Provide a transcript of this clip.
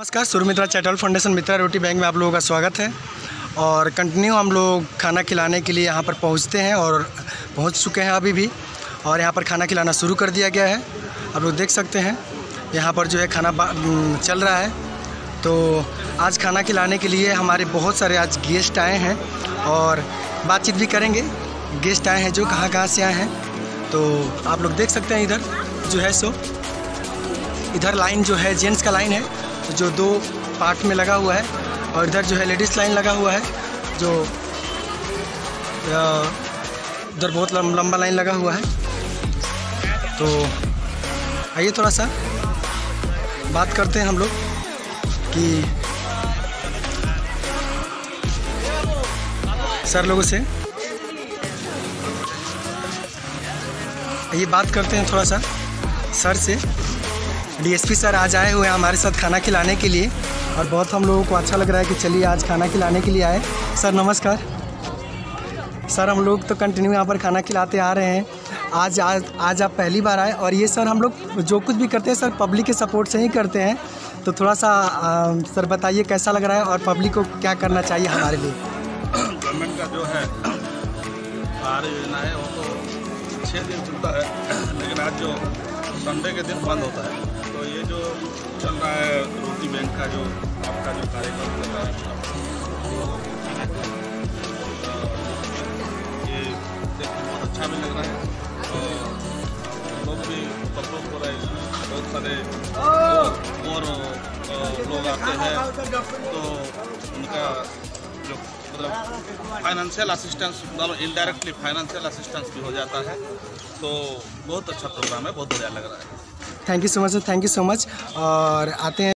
नमस्कार, Surmitra Chatal foundation Mitra Roti bank में आप लोगों का स्वागत है। और कंटिन्यू हम लोग खाना खिलाने के लिए यहाँ पर पहुँचते हैं और पहुँच चुके हैं अभी भी, और यहाँ पर खाना खिलाना शुरू कर दिया गया है। आप लोग देख सकते हैं यहाँ पर जो है खाना चल रहा है। तो आज खाना खिलाने के लिए हमारे बहुत सारे आज गेस्ट आए हैं और बातचीत भी करेंगे। गेस्ट आए हैं जो कहाँ से आए हैं, तो आप लोग देख सकते हैं। इधर जो है सो इधर लाइन जो है जेंट्स का लाइन है जो 2 पार्ट में लगा हुआ है, और इधर जो है लेडीज़ लाइन लगा हुआ है जो इधर बहुत लंबा लाइन लगा हुआ है। तो आइए थोड़ा सा बात करते हैं हम लोग कि सर लोगों से ये बात करते हैं थोड़ा सा सर से। डीएसपी सर आज आए हुए हैं हमारे साथ खाना खिलाने के लिए, और बहुत हम लोगों को अच्छा लग रहा है कि चलिए आज खाना खिलाने के लिए आए। सर नमस्कार। सर हम लोग तो कंटिन्यू यहाँ पर खाना खिलाते आ रहे हैं। आज आप पहली बार आए, और ये सर हम लोग जो कुछ भी करते हैं सर पब्लिक के सपोर्ट से ही करते हैं। तो थोड़ा सा सर बताइए कैसा लग रहा है और पब्लिक को क्या करना चाहिए हमारे लिए। गवर्नमेंट का जो है योजना है वो तो 6 दिन चलता है, लेकिन आज जो संडे के दिन बंद होता है। तो ये जो चल रहा है रोटी बैंक का जो आपका जो कार्यक्रम चल रहा है, ये देखने बहुत अच्छा भी लग रहा है। और लोग भी सपोर्ट हो रहे हैं, बहुत सारे और लोग आते हैं तो उनका जो मतलब फाइनेंशियल असिस्टेंस, मतलब इनडायरेक्टली फाइनेंशियल असिस्टेंस भी हो जाता है। तो बहुत अच्छा प्रोग्राम है, बहुत बढ़िया लग रहा है। Thank you so much sir, thank you so much. और आते हैं।